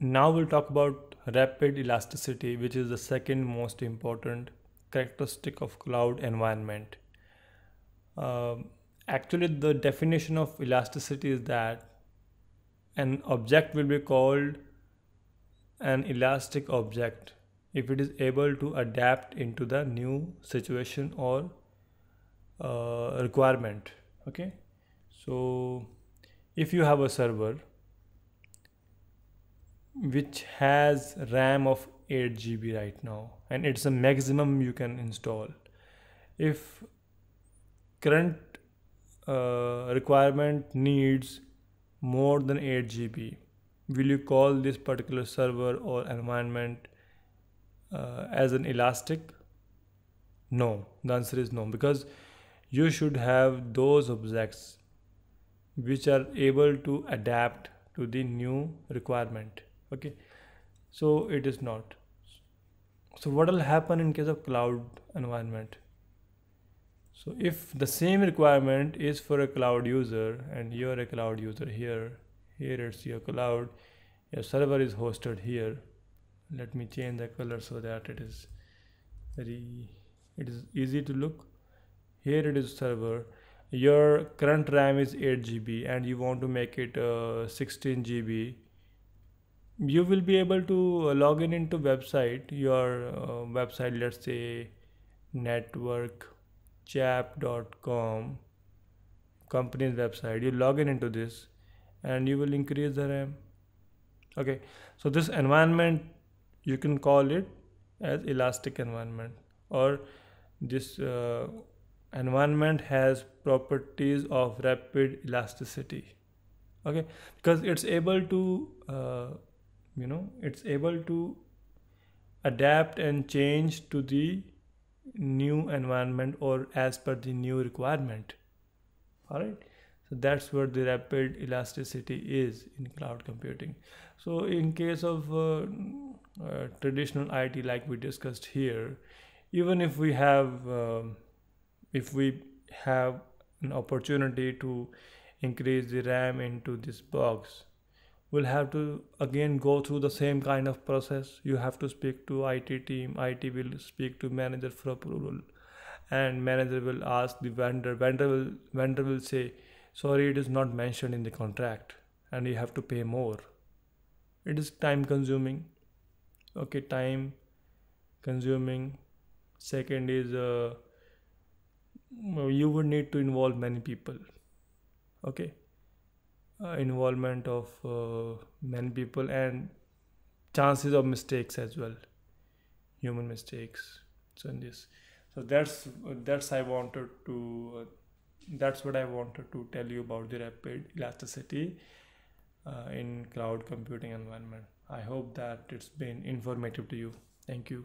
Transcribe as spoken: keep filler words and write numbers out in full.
Now we'll talk about rapid elasticity, which is the second most important characteristic of cloud environment. Uh, actually, the definition of elasticity is that an object will be called an elastic object if it is able to adapt into the new situation or uh, requirement. Okay, so if you have a server which has RAM of eight G B right now, and it's a maximum you can install, if current uh, requirement needs more than eight G B, will you call this particular server or environment uh, as an elastic? No, the answer is no, because you should have those objects which are able to adapt to the new requirement. Okay, so it is not. So what will happen in case of cloud environment? So if the same requirement is for a cloud user, and you're a cloud user here, here it's your cloud, your server is hosted here. Let me change the color so that it is very, it is easy to look. Here it is server. Your current RAM is eight G B and you want to make it uh, sixteen G B. You will be able to uh, log in into website, your uh, website, let's say network chap dot com, company's website. You log in into this and you will increase the RAM. Okay, so this environment, you can call it as elastic environment, or this uh, environment has properties of rapid elasticity. Okay, because it's able to uh, you know, it's able to adapt and change to the new environment or as per the new requirement. All right, so that's where the rapid elasticity is in cloud computing. So in case of uh, uh, traditional I T, like we discussed here, even if we have uh, if we have an opportunity to increase the RAM into this box, we'll have to again go through the same kind of process. You have to speak to I T team, I T will speak to manager for approval, and manager will ask the vendor, vendor will, vendor will say, sorry, it is not mentioned in the contract and you have to pay more. It is time consuming. Okay, time consuming. Second is uh, you would need to involve many people. Okay, uh, involvement of uh, many people and chances of mistakes as well, human mistakes. So in this, so that's that's I wanted to uh, that's what I wanted to tell you about the rapid elasticity uh, in cloud computing environment. I hope that it's been informative to you. Thank you.